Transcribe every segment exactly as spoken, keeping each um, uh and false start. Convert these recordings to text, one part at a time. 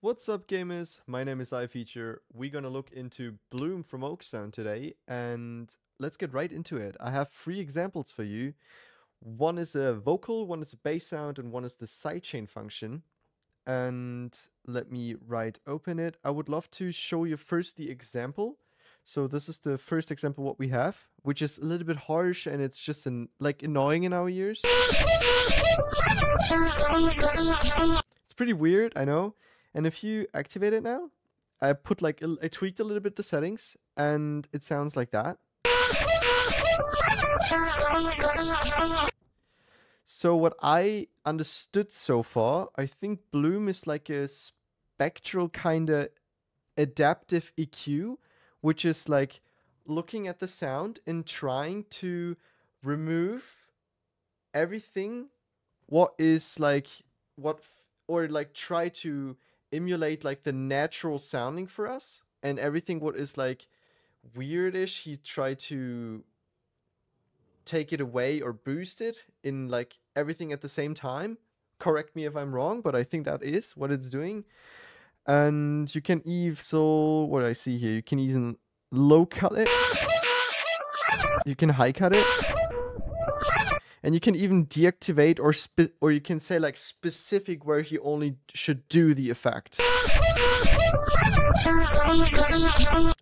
What's up, gamers? My name is iFeature. We're gonna look into Bloom from Oak Sound today, and let's get right into it. I have three examples for you. One is a vocal, one is a bass sound, and one is the sidechain function. And let me right open it. I would love to show you first the example. So this is the first example what we have, which is a little bit harsh and it's just an, like annoying in our ears. It's pretty weird, I know. And if you activate it now, I put like, I tweaked a little bit the settings and it sounds like that. So what I understood so far, I think Bloom is like a spectral kind of adaptive E Q, which is like looking at the sound and trying to remove everything what is like, what, or like try to emulate like the natural sounding for us, and everything what is like weirdish, he tried to take it away or boost it in like everything at the same time. Correct me if I'm wrong, but I think that is what it's doing. And you can even, so what I see here, you can even low cut it, you can high cut it, and you can even deactivate or spe or you can say like specific where he only should do the effect.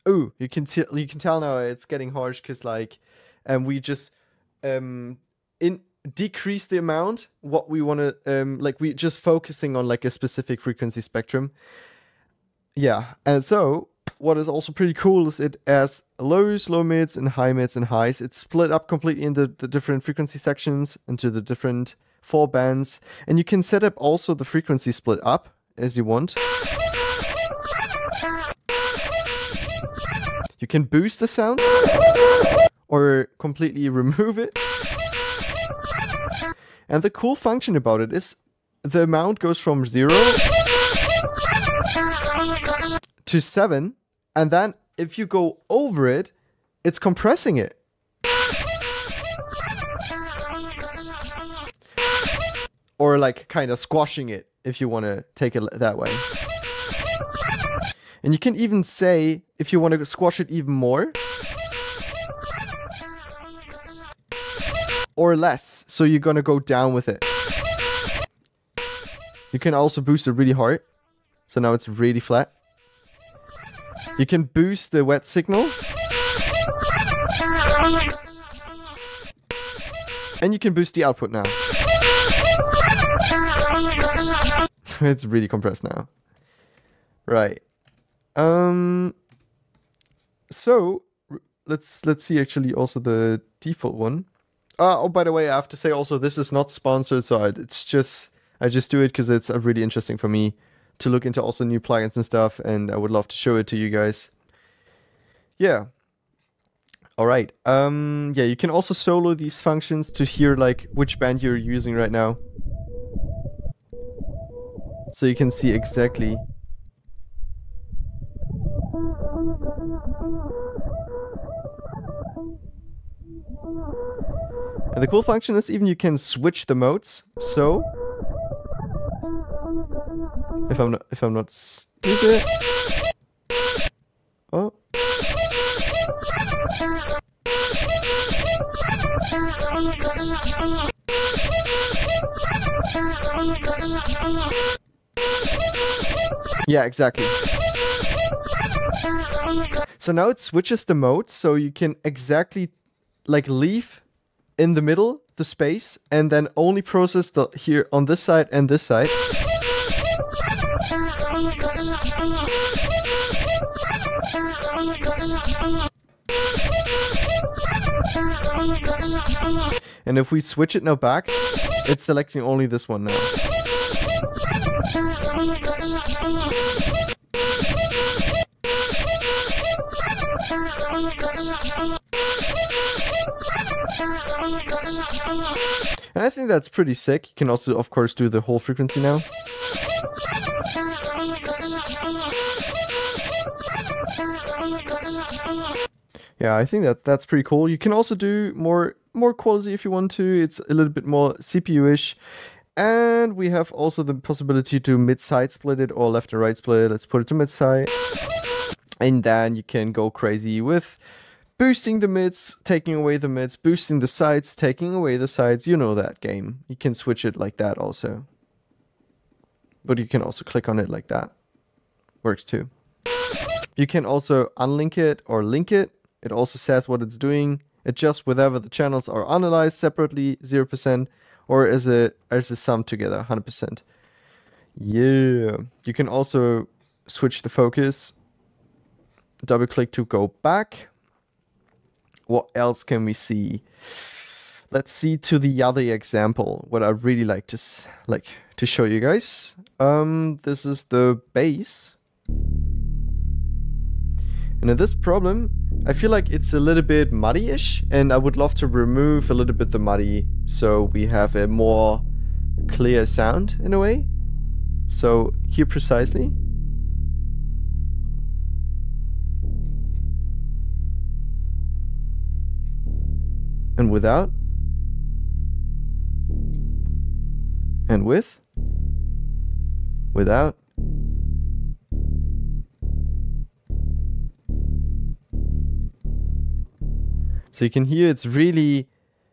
Oh, you can you can tell now it's getting harsh because like, and um, we just um in decrease the amount what we want to um like we just focusing on like a specific frequency spectrum. Yeah, and so what is also pretty cool is it has lows, low mids, and high mids and highs. It's split up completely into the different frequency sections, into the different four bands, and you can set up also the frequency split up as you want. You can boost the sound or completely remove it. And the cool function about it is the amount goes from zero to seven, and then if you go over it, it's compressing it. Or like kind of squashing it if you want to take it that way. And you can even say if you want to squash it even more or less, so you're gonna go down with it. You can also boost it really hard, so now it's really flat. You can boost the wet signal. And you can boost the output now. It's really compressed now. Right. Um so let's let's see actually also the default one. Uh, oh, by the way, I have to say also this is not sponsored, so it's just I just do it because it's uh, really interesting for me to look into also new plugins and stuff, and I would love to show it to you guys. Yeah. All right. Um, yeah, you can also solo these functions to hear like which band you're using right now. So you can see exactly. And the cool function is even you can switch the modes. So If I'm not, if I'm not stupid. Oh. Yeah, exactly. So now it switches the mode, so you can exactly like leave in the middle the space and then only process the here on this side and this side. And if we switch it now back, it's selecting only this one now. And I think that's pretty sick. You can also, of course, do the whole frequency now. Yeah, I think that that's pretty cool. You can also do more more quality if you want to. It's a little bit more C P U-ish. And we have also the possibility to mid-side split it or left and right split it. Let's put it to mid-side. And then you can go crazy with boosting the mids, taking away the mids, boosting the sides, taking away the sides. You know that game. You can switch it like that also. But you can also click on it like that. Works too. You can also unlink it or link it. It also says what it's doing. Adjust whether the channels are analyzed separately, zero percent, or as a, as a sum together, one hundred percent. Yeah. You can also switch the focus. Double click to go back. What else can we see? Let's see to the other example, what I really like to like to show you guys. Um, this is the bass. And in this problem, I feel like it's a little bit muddy-ish, and I would love to remove a little bit the muddy so we have a more clear sound in a way. So here precisely. And without. And with. Without. So you can hear it's really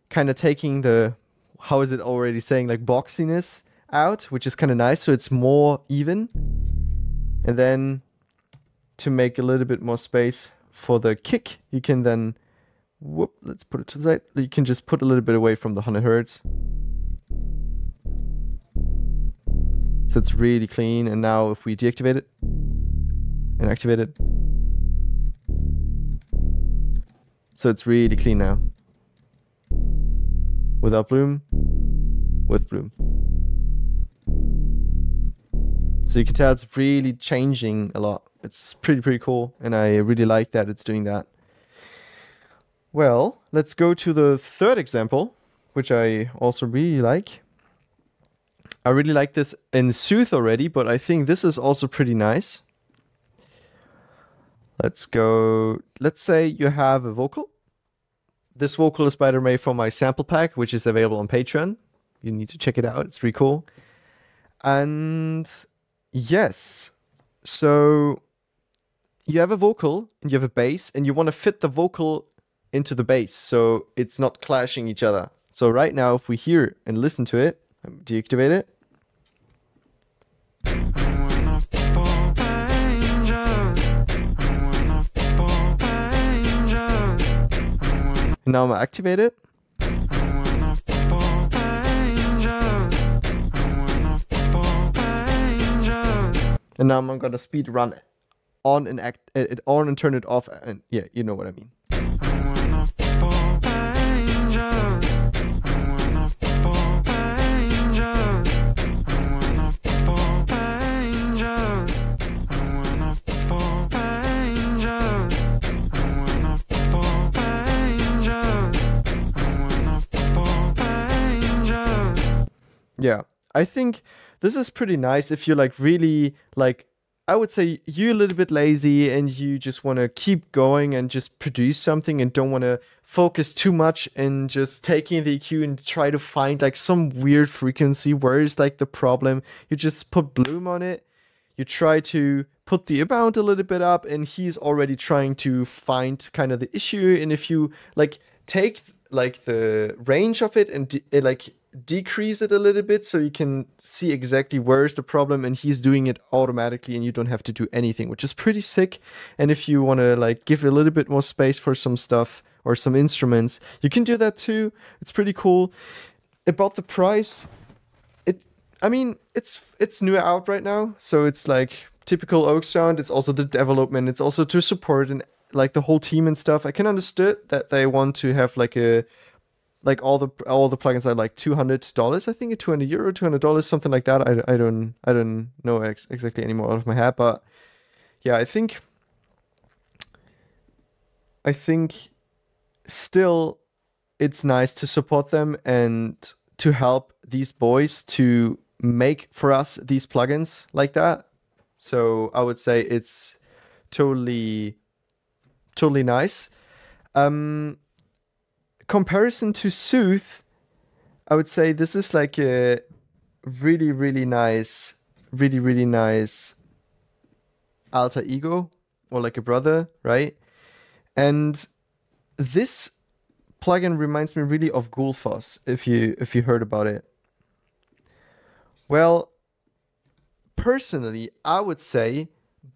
kind of taking the, how is it already saying, like boxiness out, which is kind of nice. So it's more even. And then to make a little bit more space for the kick, you can then, whoop, let's put it to the side. You can just put a little bit away from the one hundred hertz. So it's really clean. And now if we deactivate it and activate it. So it's really clean now. Without Bloom, with Bloom. So you can tell it's really changing a lot. It's pretty, pretty cool. And I really like that it's doing that. Well, let's go to the third example, which I also really like. I really like this in Soothe already, but I think this is also pretty nice. Let's go, let's say you have a vocal. This vocal is, by the way, from my sample pack, which is available on Patreon. You need to check it out. It's pretty cool. And yes, so you have a vocal and you have a bass and you want to fit the vocal into the bass so it's not clashing each other. So right now, if we hear and listen to it, deactivate it. Now I'm gonna activate it. And now I'm gonna speed run on and act it on and turn it off. And yeah, you know what I mean. Yeah, I think this is pretty nice if you're like really, like, I would say you're a little bit lazy and you just want to keep going and just produce something and don't want to focus too much and just taking the E Q and try to find like some weird frequency. Where is like the problem? You just put Bloom on it. You try to put the amount a little bit up and he's already trying to find kind of the issue. And if you like take like the range of it and it, like decrease it a little bit so you can see exactly where's the problem and he's doing it automatically and you don't have to do anything, which is pretty sick. And if you want to like give a little bit more space for some stuff or some instruments, you can do that too. It's pretty cool. About the price, it I mean it's it's new out right now, so it's like typical Oak Sound. It's also the development, it's also to support and like the whole team and stuff. I can understand that they want to have like a Like all the all the plugins are like two hundred dollars, I think, two hundred euro, two hundred dollars, something like that. I, I don't I don't know ex exactly anymore out of my head, but yeah, I think I think still it's nice to support them and to help these boys to make for us these plugins like that. So I would say it's totally totally nice. Um. Comparison to Soothe, I would say this is like a really, really nice, really, really nice alter ego, or like a brother, right? And this plugin reminds me really of Gullfoss, if you if you heard about it. Well, personally, I would say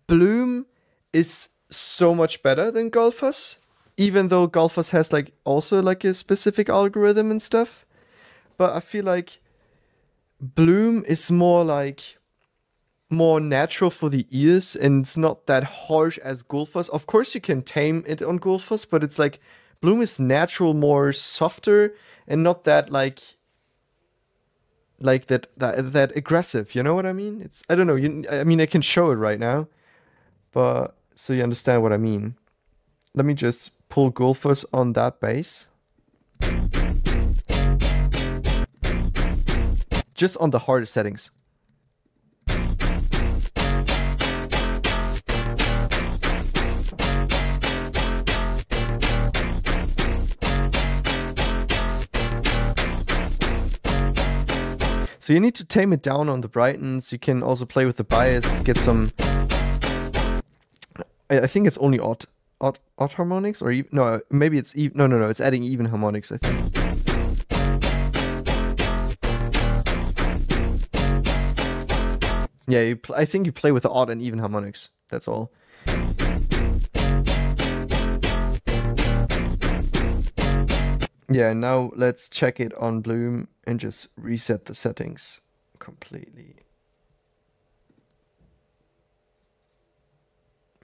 Bloom is so much better than Gullfoss, even though Gullfoss has like also like a specific algorithm and stuff. But I feel like Bloom is more like more natural for the ears, and it's not that harsh as Gullfoss. Of course you can tame it on Gullfoss, but it's like Bloom is natural, more softer, and not that like like that that, that aggressive, you know what I mean? It's I don't know, you, I mean I can show it right now, but so you understand what I mean. Let me just pull Gullfoss on that bass. Just on the hardest settings. So you need to tame it down on the brightness. You can also play with the bias, get some... I think it's only odd, odd, odd harmonics, or even, no, maybe it's even, no, no, no, it's adding even harmonics, I think. Yeah, you pl I think you play with the odd and even harmonics, that's all. Yeah, now let's check it on Bloom and just reset the settings completely.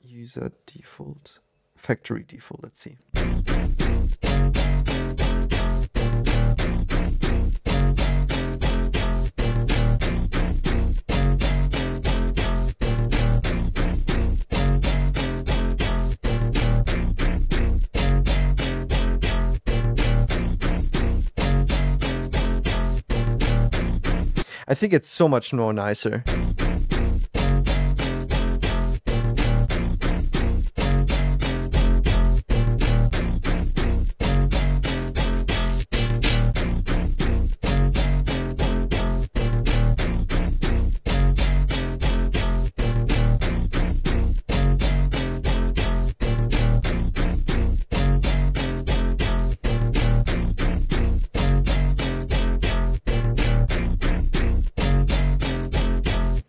User default, factory default, let's see. I think it's so much more nicer.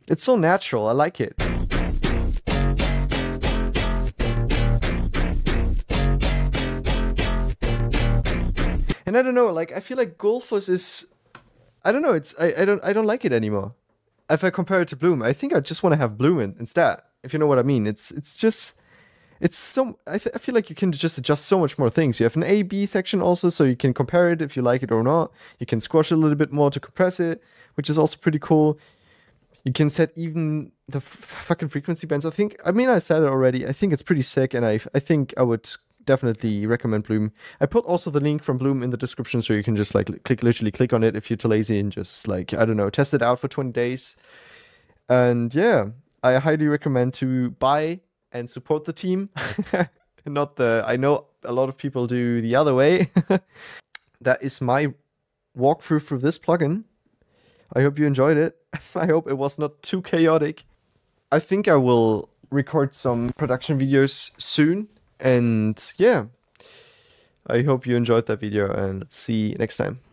It's so natural, I like it. And I don't know, like I feel like Gullfoss is I don't know, it's I, I don't I don't like it anymore. If I compare it to Bloom, I think I just want to have Bloom in instead, if you know what I mean. It's it's just it's so I, th I feel like you can just adjust so much more things. You have an A B section also, so you can compare it if you like it or not. You can squash it a little bit more to compress it, which is also pretty cool. You can set even the f fucking frequency bands. I think, I mean, I said it already. I think it's pretty sick, and I I think I would definitely recommend Bloom. I put also the link from Bloom in the description, so you can just like click, literally click on it if you're too lazy and just like, I don't know, test it out for twenty days. And yeah, I highly recommend to buy and support the team. Not the, I know a lot of people do the other way. That is my walkthrough for this plugin. I hope you enjoyed it. I hope it was not too chaotic. I think I will record some production videos soon. And yeah, I hope you enjoyed that video, and let's see you next time.